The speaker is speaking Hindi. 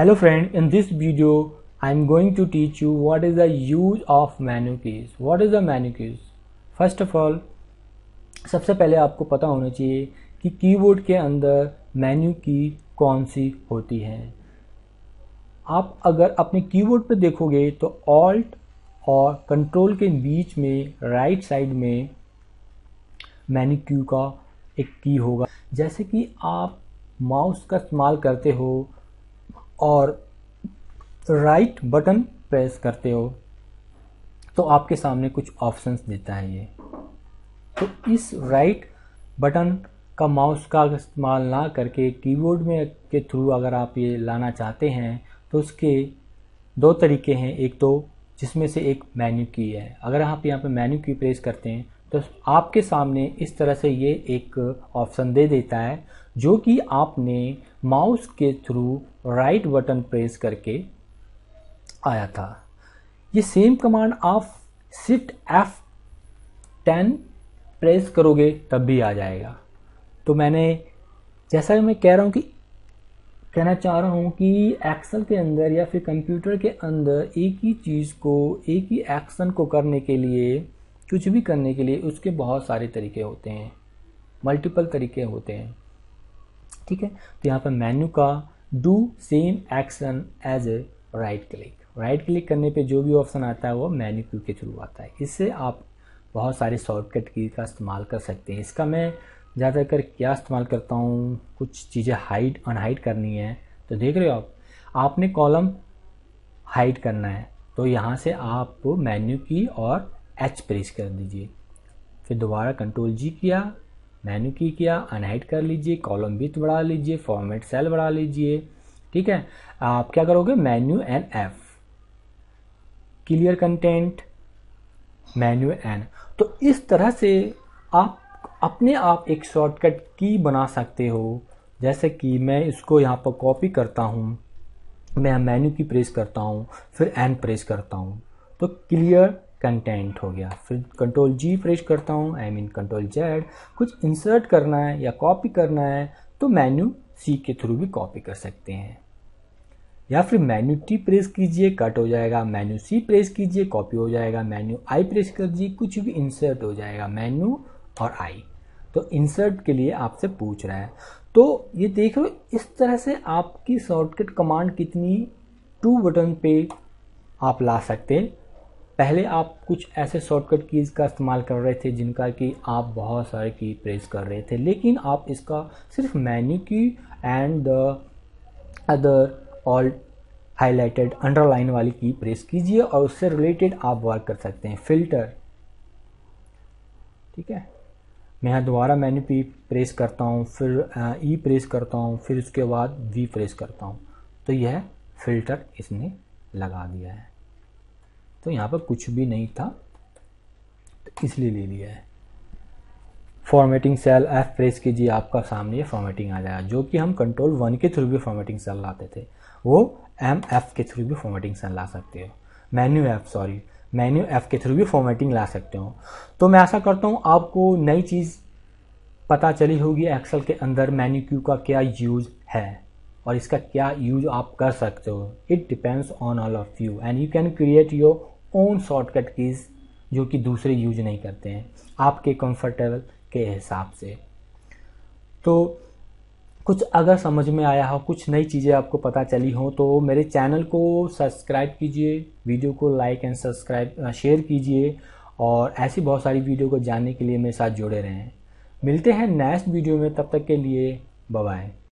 Hello friend, in this video I am going to teach you what is the use of menu keys. What is the menu keys? First of all, सबसे पहले आपको पता होना चाहिए कि कीबोर्ड के अंदर मेन्यू की कौन सी होती है। आप अगर अपने कीबोर्ड पर देखोगे तो ऑल्ट और कंट्रोल के बीच में राइट साइड में मेन्यू की का एक की होगा। जैसे कि आप माउस का इस्तेमाल करते हो और राइट बटन प्रेस करते हो तो आपके सामने कुछ ऑप्शंस देता है ये। तो इस राइट बटन का माउस का इस्तेमाल ना करके कीबोर्ड में के थ्रू अगर आप ये लाना चाहते हैं तो उसके दो तरीके हैं। एक तो जिसमें से एक मेन्यू की है, अगर आप यहाँ पे मेन्यू की प्रेस करते हैं तो आपके सामने इस तरह से ये एक ऑप्शन दे देता है जो कि आपने माउस के थ्रू राइट बटन प्रेस करके आया था। ये सेम कमांड आप शिफ्ट F10 प्रेस करोगे तब भी आ जाएगा। तो मैंने जैसा मैं कहना चाह रहा हूँ कि एक्सेल के अंदर या फिर कंप्यूटर के अंदर एक ही चीज़ को, एक ही एक्शन को करने के लिए, कुछ भी करने के लिए उसके बहुत सारे तरीके होते हैं, मल्टीपल तरीके होते हैं। ठीक है, तो यहाँ पर मेन्यू का do same action as a right click करने पे जो भी ऑप्शन आता है वो मेन्यू की के थ्रू आता है। इससे आप बहुत सारे शॉर्टकट की का इस्तेमाल कर सकते हैं। इसका मैं ज़्यादातर क्या इस्तेमाल करता हूँ, कुछ चीज़ें हाइड अनहाइड करनी है तो देख रहे हो आप, आपने कॉलम हाइड करना है तो यहाँ से आप मेन्यू की और H प्रेस कर दीजिए, फिर दोबारा कंट्रोल G किया, मेन्यू की किया, अनहाइड कर लीजिए, कॉलम विड्थ बढ़ा लीजिए, फॉर्मेट सेल बढ़ा लीजिए। ठीक है, आप क्या करोगे, menu N F, clear content, menu N। तो इस तरह से आप अपने आप एक शॉर्टकट की बना सकते हो। जैसे कि मैं इसको यहाँ पर कॉपी करता हूँ, मैं मेन्यू की प्रेस करता हूँ, फिर N प्रेस करता हूँ तो क्लियर कंटेंट हो गया, फिर कंट्रोल G प्रेस करता हूँ, कंट्रोल Z। कुछ इंसर्ट करना है या कॉपी करना है तो मेन्यू C के थ्रू भी कॉपी कर सकते हैं, या फिर मेन्यू T प्रेस कीजिए कट हो जाएगा, मेन्यू C प्रेस कीजिए कॉपी हो जाएगा, मेन्यू I प्रेस कर दीजिए कुछ भी इंसर्ट हो जाएगा, मेन्यू और I। तो इंसर्ट के लिए आपसे पूछ रहा है। तो ये देख लो, इस तरह से आपकी शॉर्टकट कमांड कितनी 2 बटन पे आप ला सकते हैं। पहले आप कुछ ऐसे शॉर्टकट कीज़ का इस्तेमाल कर रहे थे जिनका कि आप बहुत सारे की प्रेस कर रहे थे, लेकिन आप इसका सिर्फ menu key and the other all highlighted underline वाली की प्रेस कीजिए और उससे रिलेटेड आप वर्क कर सकते हैं। फिल्टर, ठीक है, मैं यहाँ दोबारा मेन्यू पी प्रेस करता हूँ, फिर ई प्रेस करता हूँ, फिर उसके बाद वी प्रेस करता हूँ तो यह फिल्टर इसने लगा दिया है। तो यहाँ पर कुछ भी नहीं था तो इसलिए ले लिया है। फॉर्मेटिंग सेल F प्रेस कीजिए, आपका सामने ये फॉर्मेटिंग आ जाएगा, जो कि हम कंट्रोल 1 के थ्रू भी फॉर्मेटिंग सेल लाते थे, वो MF के थ्रू भी फॉर्मेटिंग सेल ला सकते हो, मेन्यू F के थ्रू भी फॉर्मेटिंग ला सकते हो। तो मैं ऐसा करता हूँ आपको नई चीज़ पता चली होगी एक्सेल के अंदर मेन्यू क्यू का क्या यूज़ है और इसका क्या यूज आप कर सकते हो। It depends on all of you and you can create your own shortcut keys जो कि दूसरे यूज नहीं करते हैं, आपके कंफर्टेबल के हिसाब से। तो कुछ अगर समझ में आया हो, कुछ नई चीज़ें आपको पता चली हो तो मेरे चैनल को सब्सक्राइब कीजिए, वीडियो को लाइक एंड सब्सक्राइब शेयर कीजिए और ऐसी बहुत सारी वीडियो को जानने के लिए मेरे साथ जुड़े रहें। मिलते हैं नेक्स्ट वीडियो में, तब तक के लिए बाय बाय।